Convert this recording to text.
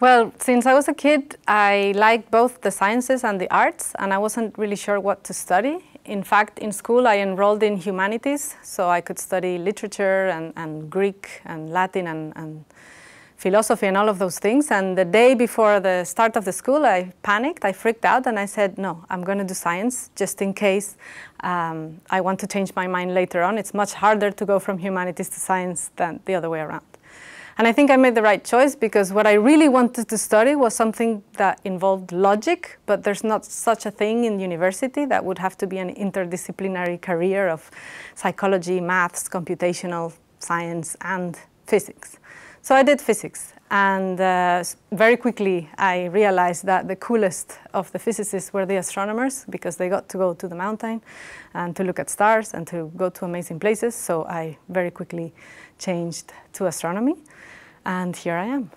Well, since I was a kid, I liked both the sciences and the arts, and I wasn't really sure what to study. In fact, in school I enrolled in humanities, so I could study literature and Greek and Latin and philosophy and all of those things. And the day before the start of the school, I panicked, I freaked out, and I said, no, I'm going to do science, just in case I want to change my mind later on. It's much harder to go from humanities to science than the other way around. And I think I made the right choice, because what I really wanted to study was something that involved logic, but there's not such a thing in university. That would have to be an interdisciplinary career of psychology, maths, computational science, and physics. So I did physics, and very quickly I realized that the coolest of the physicists were the astronomers, because they got to go to the mountain and to look at stars and to go to amazing places. So I very quickly changed to astronomy. And here I am.